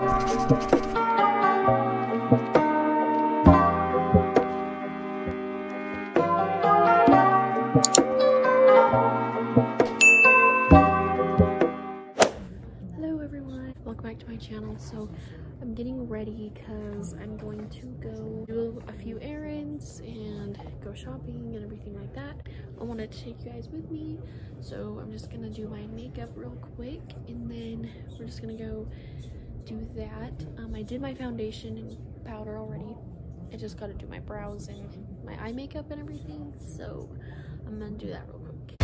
Hello everyone, welcome back to my channel. So I'm getting ready because I'm going to go do a few errands and go shopping and everything like that. I want to take you guys with me, so I'm just gonna do my makeup real quick and then we're just gonna go do that. I did my foundation and powder already. I just got to do my brows and my eye makeup and everything, so I'm gonna do that real quick.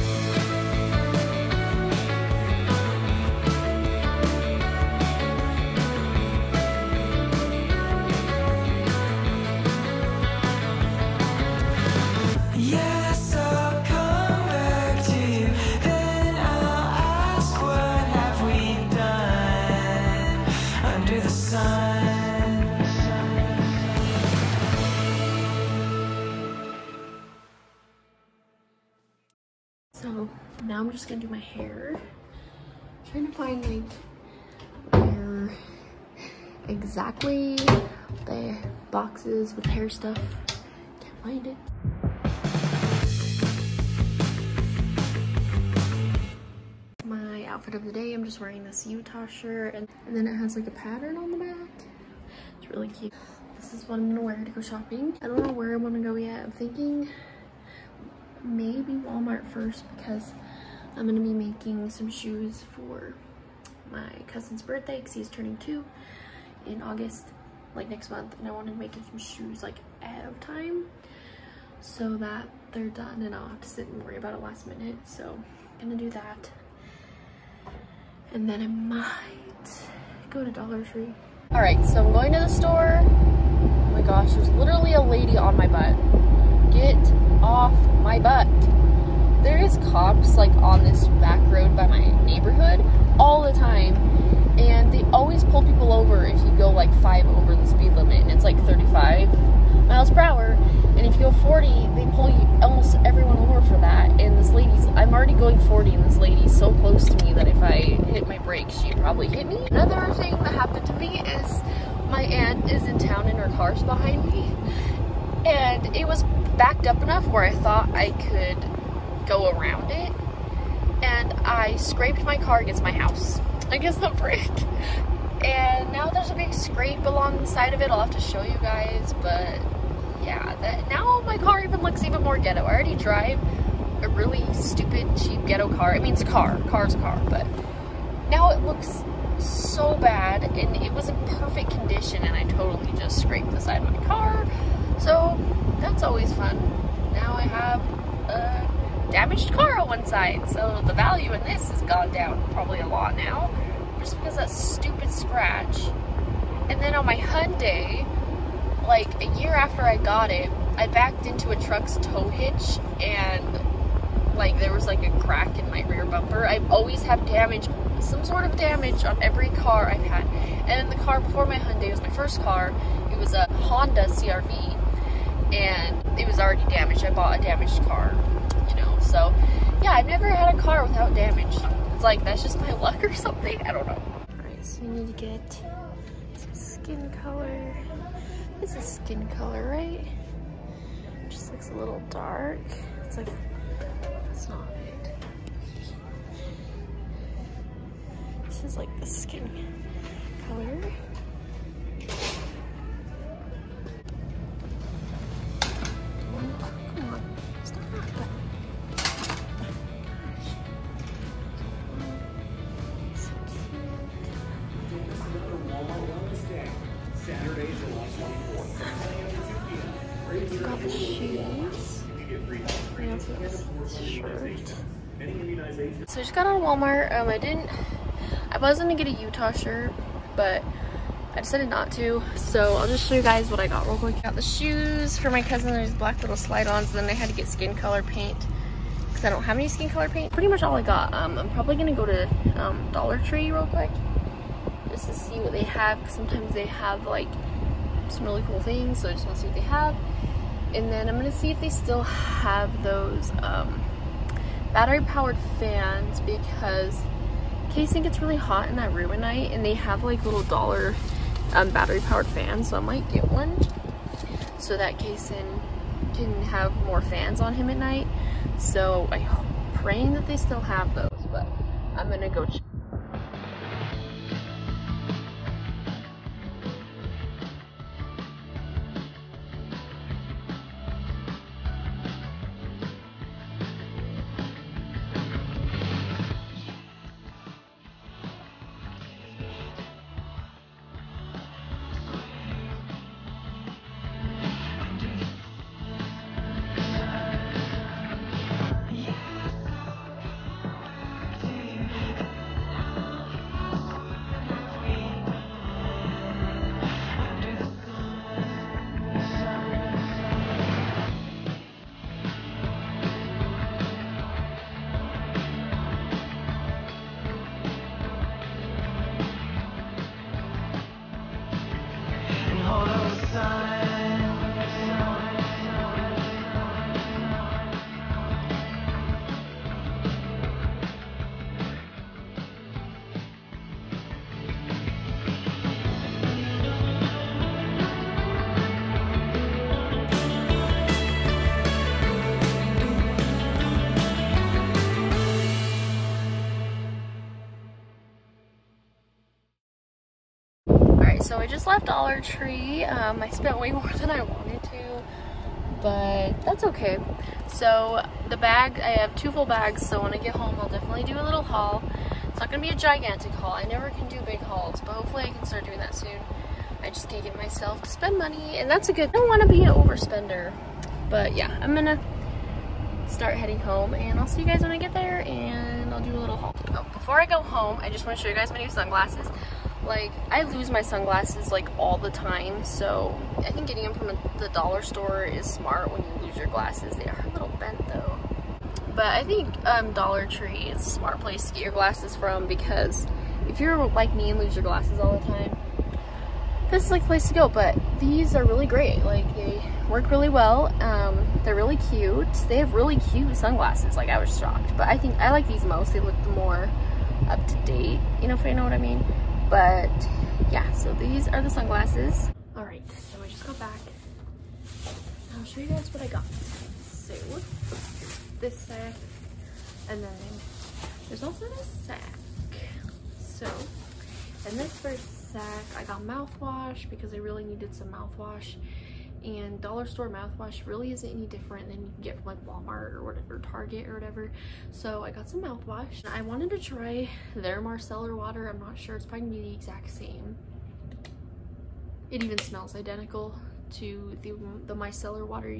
So now I'm just gonna do my hair. I'm trying to find like where exactly the boxes with hair stuff. Can't find it. My outfit of the day, I'm just wearing this Utah shirt and then it has like a pattern on the back. It's really cute. This is what I'm gonna wear to go shopping. I don't know where I'm gonna go yet. I'm thinking maybe Walmart first because I'm gonna be making some shoes for my cousin's birthday because he's turning 2 in August, like next month, and I wanted to make him some shoes like ahead of time so that they're done and I'll have to sit and worry about it last minute. So I'm gonna do that and then I might go to Dollar Tree. All right, so I'm going to the store. Oh my gosh, there's literally a lady on my butt. Get off my butt. There is cops like on this back road by my neighborhood all the time, and they always pull people over if you go like 5 over the speed limit, and it's like 35 miles per hour, and if you go 40 they pull you, almost everyone, over for that. And this lady's, I'm already going 40 and this lady's so close to me that if I hit my brakes she'd probably hit me. Another thing that happened to me is my aunt is in town and her car's behind me, and it was backed up enough where I thought I could go around it, and I scraped my car against my house, against the brick, and now there's a big scrape along the side of it. I'll have to show you guys, but yeah, that, now my car even looks even more ghetto. I already drive a really stupid cheap ghetto car. I mean, it's a car, car's a car, but now it looks so bad, and it was in perfect condition and I totally just scraped the side of my car, so that's always fun. Now I have a damaged car on one side, so the value in this has gone down probably a lot now, just because of that stupid scratch. And then on my Hyundai, like a year after I got it, I backed into a truck's tow hitch and like there was like a crack in my rear bumper. I've always had damage, some sort of damage on every car I've had. And then the car before my Hyundai was my first car. It was a Honda CRV. And it was already damaged. I bought a damaged car, you know, so yeah, I've never had a car without damage. It's like, that's just my luck or something, I don't know. All right, so we need to get some skin color. This is skin color, right? It just looks a little dark. It's like, that's not it. This is like the skin color. So I just got out of Walmart. I was gonna get a Utah shirt, but I decided not to. So I'll just show you guys what I got real quick. I got the shoes for my cousin. There's black little slide-ons. Then I had to get skin color paint because I don't have any skin color paint. Pretty much all I got. I'm probably gonna go to Dollar Tree real quick just to see what they have. Cause sometimes they have like some really cool things. So I just want to see what they have. And then I'm gonna see if they still have those battery powered fans, because Kayson gets really hot in that room at night, and they have like little dollar battery powered fans, so I might get one so that Kayson can have more fans on him at night. So I'm praying that they still have those, but I'm gonna go check. So I just left Dollar Tree. I spent way more than I wanted to, but that's okay. So the bag, I have two full bags, so when I get home I'll definitely do a little haul. It's not gonna be a gigantic haul. I never can do big hauls, but hopefully I can start doing that soon. I just can't get myself to spend money, and that's a good thing. I don't want to be an overspender, but yeah, I'm gonna start heading home, and I'll see you guys when I get there, and I'll do a little haul. Oh, before I go home, I just want to show you guys my new sunglasses. Like, I lose my sunglasses like all the time, so I think getting them from the dollar store is smart when you lose your glasses. They are a little bent though. But I think Dollar Tree is a smart place to get your glasses from, because if you're like me and lose your glasses all the time, this is like a place to go. But these are really great. Like, they work really well. They're really cute. They have really cute sunglasses. Like, I was shocked. But I think I like these most. They look more up to date, you know, if you know what I mean. But yeah, so these are the sunglasses. All right, so I just got back. I'll show you guys what I got. So this sack, and then there's also this sack. So in this first sack, I got mouthwash because I really needed some mouthwash. And dollar store mouthwash really isn't any different than you can get from like Walmart or whatever, Target or whatever. So I got some mouthwash. I wanted to try their micellar water. I'm not sure, it's probably gonna be the exact same. It even smells identical to the micellar water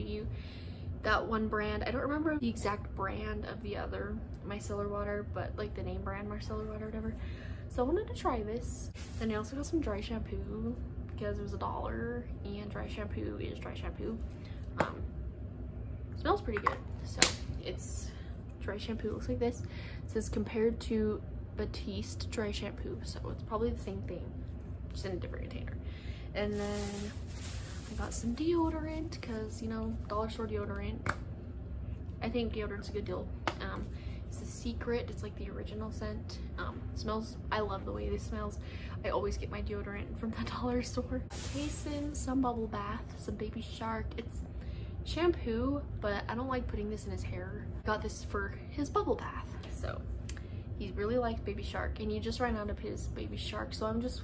that one brand. I don't remember the exact brand of the other micellar water, but like the name brand micellar water or whatever. So I wanted to try this. Then I also got some dry shampoo, because it was $1 and dry shampoo is dry shampoo. Smells pretty good. So it's dry shampoo, looks like this. It says compared to Batiste dry shampoo, so it's probably the same thing, just in a different container. And then I got some deodorant, because you know, dollar store deodorant, I think deodorant's a good deal. It's a secret, it's like the original scent. Smells, I love the way this smells. I always get my deodorant from the dollar store. Kayson, some bubble bath, some Baby Shark. It's shampoo, but I don't like putting this in his hair. Got this for his bubble bath. So he really likes Baby Shark, and he just ran out of his Baby Shark. So I'm just,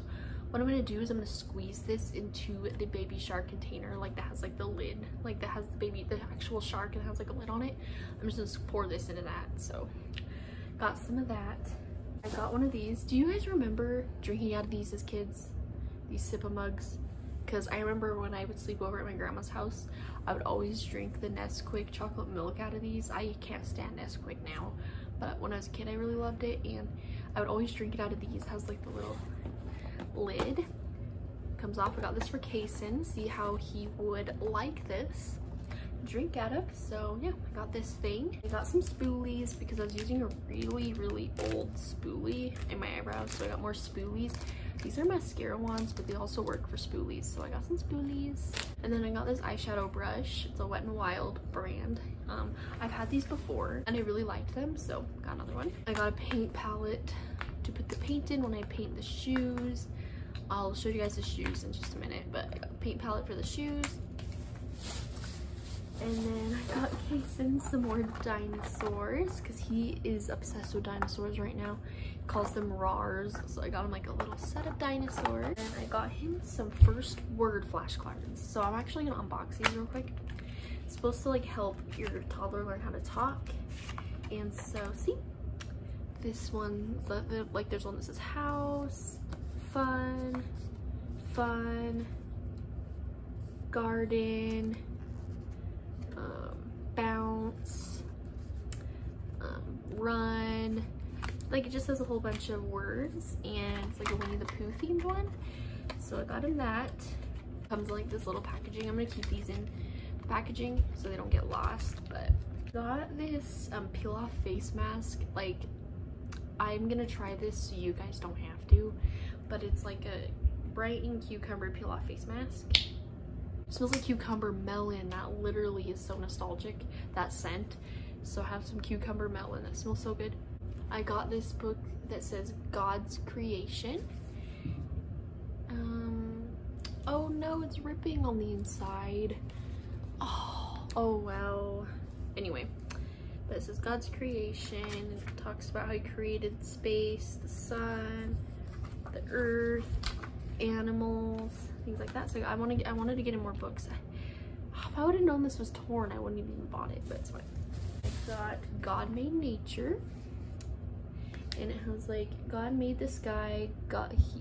what I'm gonna do is I'm gonna squeeze this into the Baby Shark container, like that has like the lid, like that has the actual shark and has like a lid on it. I'm just gonna pour this into that. So got some of that. I got one of these. Do you guys remember drinking out of these as kids? These sip of mugs? Because I remember when I would sleep over at my grandma's house, I would always drink the Nesquik chocolate milk out of these. I can't stand Nesquik now, but when I was a kid I really loved it, and I would always drink it out of these. It has like the little lid, comes off. I got this for Kayson, see how he would like this, drink out of. So yeah, I got this thing. I got some spoolies because I was using a really old spoolie in my eyebrows, so I got more spoolies. These are mascara ones, but they also work for spoolies, so I got some spoolies. And then I got this eyeshadow brush. It's a Wet n Wild brand. I've had these before and I really liked them, so got another one. I got a paint palette, to put the paint in when I paint the shoes. I'll show you guys the shoes in just a minute, but I got a paint palette for the shoes. And then I got Kayson some more dinosaurs because he is obsessed with dinosaurs right now. He calls them RARs, so I got him like a little set of dinosaurs. And I got him some first word flashcards. So I'm actually gonna unbox these real quick. It's supposed to like help your toddler learn how to talk. And so see, this one, like there's one that says house, fun, fun, garden, bounce, run, like it just has a whole bunch of words, and it's like a Winnie the Pooh themed one. So I got him that. Comes in like this little packaging. I'm gonna keep these in the packaging so they don't get lost. But got this peel off face mask. Like I'm gonna try this so you guys don't have to, but it's like a bright and cucumber peel off face mask. Smells like cucumber melon. That literally is so nostalgic, that scent. So I have some cucumber melon. That smells so good. I got this book that says God's Creation. Oh no, it's ripping on the inside. Oh well. Anyway, but it says God's Creation. It talks about how he created space, the sun, the earth, animals, things like that. So I wanted to get in more books. If I would have known this was torn, I wouldn't have even bought it, but it's fine. I got God Made Nature, and it has like God made the sky,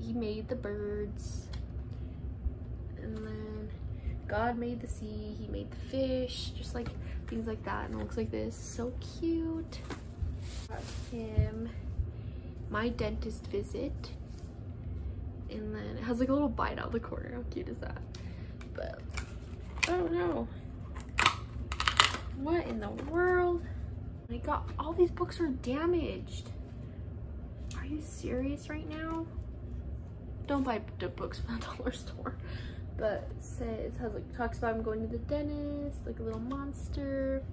he made the birds, and then God made the sea, he made the fish, just like things like that. And it looks like this, so cute. Got him My Dentist Visit. And then it has like a little bite out the corner. How cute is that? But oh no, what in the world? I got all these books are damaged. Are you serious right now? Don't buy books from the dollar store. But it has like talks about him going to the dentist, like a little monster.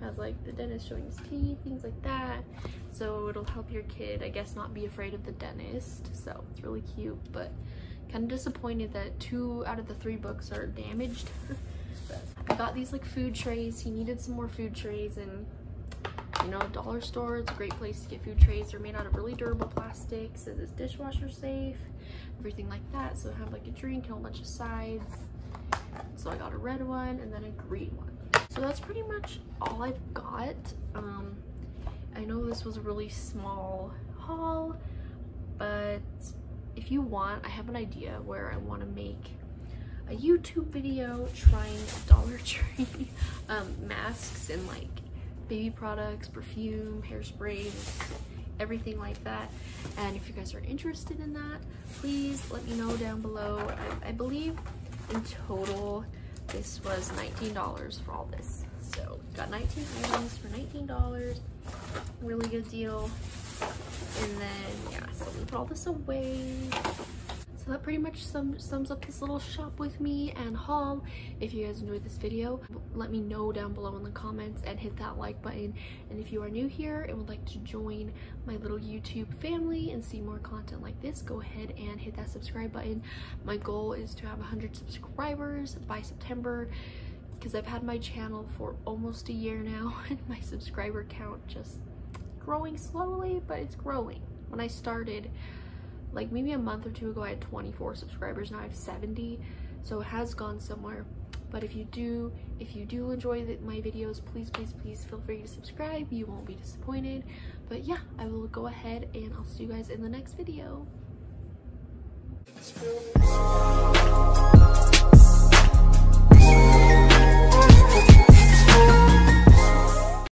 It has like the dentist showing his teeth, things like that. So it'll help your kid, I guess, not be afraid of the dentist. So it's really cute, but kind of disappointed that 2 out of the 3 books are damaged. I got these like food trays. He needed some more food trays, and you know, dollar store, it's a great place to get food trays. They're made out of really durable plastic. Says it's dishwasher safe, everything like that. So I have like a drink and a whole bunch of sides. So I got a red one and then a green one. So that's pretty much all I've got. I know this was a really small haul, but if you want, I have an idea where I want to make a YouTube video trying Dollar Tree masks and like baby products, perfume, hairspray, everything like that. And if you guys are interested in that, please let me know down below. I believe in total this was $19 for all this. So got 19 items for $19, really good deal. And then yeah, so we put all this away. So that pretty much sums up this little shop with me and haul. If you guys enjoyed this video, let me know down below in the comments and hit that like button. And if you are new here and would like to join my little YouTube family and see more content like this, go ahead and hit that subscribe button. My goal is to have 100 subscribers by September, because I've had my channel for almost a year now and my subscriber count just growing slowly, but it's growing. When I started, like maybe a month or two ago, I had 24 subscribers, now I have 70, so it has gone somewhere. But if you do enjoy my videos, please feel free to subscribe. You won't be disappointed. But yeah, I will go ahead and I'll see you guys in the next video.